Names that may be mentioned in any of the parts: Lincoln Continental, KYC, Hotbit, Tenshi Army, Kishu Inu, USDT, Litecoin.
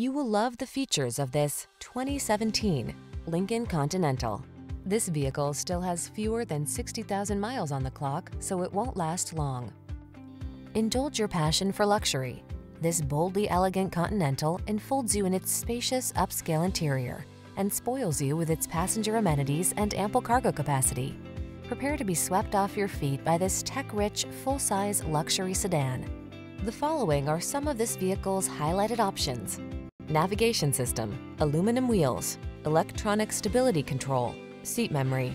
You will love the features of this 2017 Lincoln Continental. This vehicle still has fewer than 60,000 miles on the clock, so it won't last long. Indulge your passion for luxury. This boldly elegant Continental enfolds you in its spacious, upscale interior and spoils you with its passenger amenities and ample cargo capacity. Prepare to be swept off your feet by this tech-rich, full-size luxury sedan. The following are some of this vehicle's highlighted options: navigation system, aluminum wheels, electronic stability control, seat memory,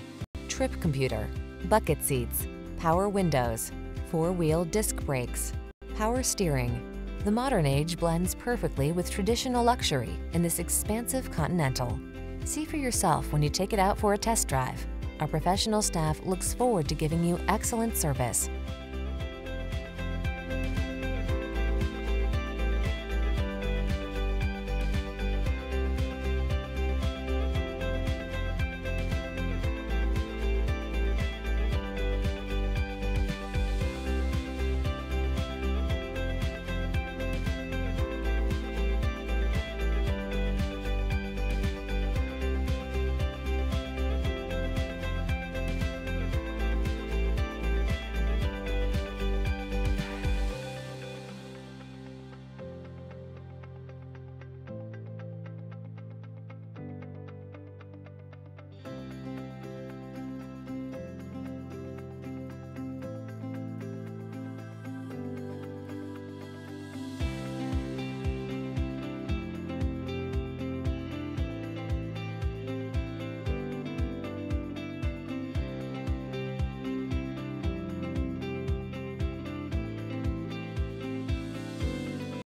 trip computer, bucket seats, power windows, four-wheel disc brakes, power steering. The modern age blends perfectly with traditional luxury in this expansive Continental. See for yourself when you take it out for a test drive. Our professional staff looks forward to giving you excellent service.